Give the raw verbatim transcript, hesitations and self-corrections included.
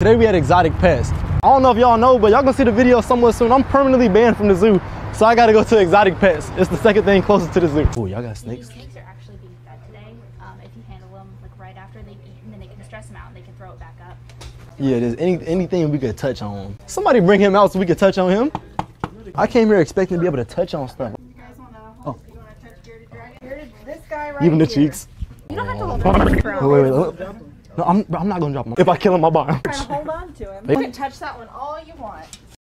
Today we had exotic pets. I don't know if y'all know, but y'all gonna see the video somewhere soon. I'm permanently banned from the zoo, so I gotta go to exotic pets. It's the second thing closest to the zoo. Oh, y'all got snakes? Snakes are actually being fed today. Um, if you handle them like right after they've eaten, then they can stress them out and they can throw it back up. Yeah, there's any, anything we could touch on. Somebody bring him out so we could touch on him. I came here expecting to be able to touch on stuff. You guys wanna hold, oh. You wanna touch bearded dragon? Bearded, this guy right here. Even the cheeks. You don't have to hold on, bro. Wait, wait, wait. No, I'm, I'm not gonna drop him. If I kill him, I'll buy him. Try to hold on to him. You can touch that one all you want.